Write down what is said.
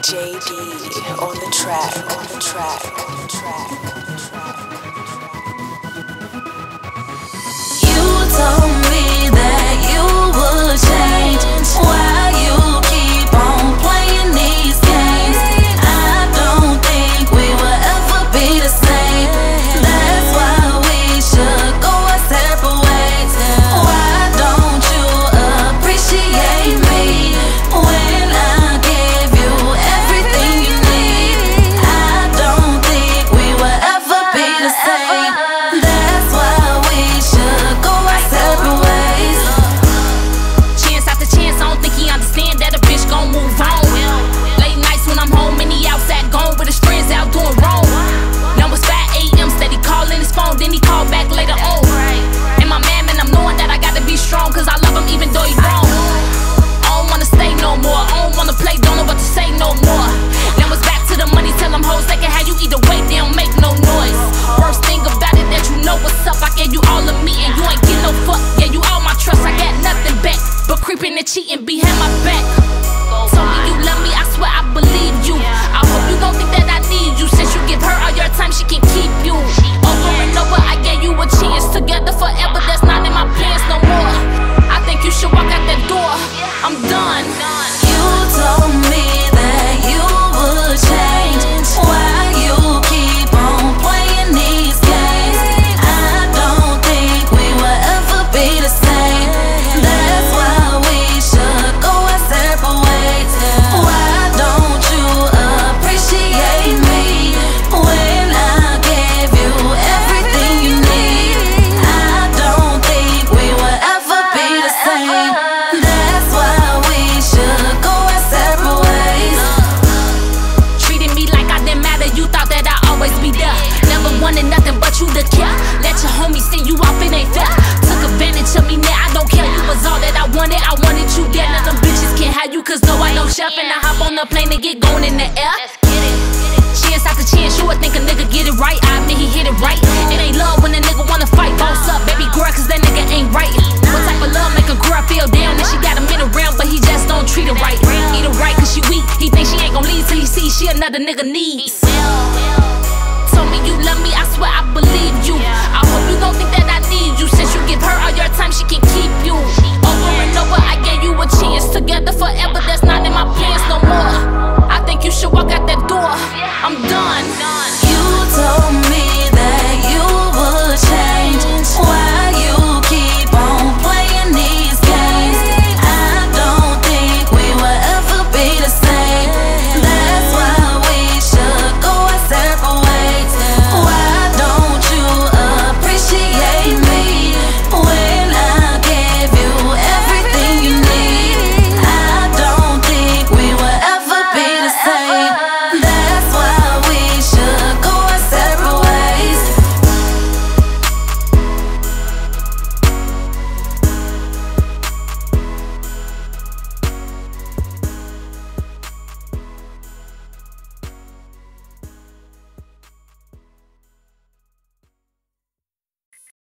JD on the track, You told me that you would change. Why you keep on playing these games? I don't think we will ever be the same. That's why we should go our separate ways. Why don't you appreciate me when I give you everything you need? I don't think we will ever be the same. That's why we should go our separate ways. Chance after chance, I don't think he understand that a bitch gon' move on. Late nights when I'm home and he outside gone with his friends out doing wrong. Numbers 5 AM, steady calling his phone, then he called back later on. And my man, I'm knowing that I gotta be strong, cause I love him even though he wrong. I don't wanna stay no more, I don't wanna play, don't know what to say no more. Now it's back to the money, tell them hoes they can have you either way, they don't make no noise. Worst thing about it that you know what's up, I gave you all of me and you ain't get no fuck. Yeah, you all my trust, I got nothing back, but creeping and cheating behind my back. Told me you love me, I swear I believe you. I hope you don't think that I need you, since you give her all your time, she can keep you. Over and over, I gave you a chance, together forever, that's not in my plans no more. I think you should walk out that door, I'm done. You told me that you would change. Why you keep on playing these games? I don't think we will ever be the same. That's why we should go our separate ways. Why don't you appreciate me when I gave you everything you need? I don't think we will ever be the same. That's why we should go our separate ways. Treating me like I didn't matter, you thought that I'd always be there. Never wanted nothing but you to care. Let your homies send you off, it ain't fair. Took advantage of me, now I don't care. You was all that I wanted you there. Now them bitches can't have you, cause no, I don't chef. And I hop on the plane and get going in the air. Chance after chance, you would think a nigga get it right. I admit he hit it right. It ain't love when a nigga wanna fight. Boss up, baby girl, cause that nigga ain't right. What type of love make a girl feel down? And she got him in around, but he just don't treat her right. Eat her right, cause she weak. He thinks she ain't gon' leave till he sees she another nigga needs.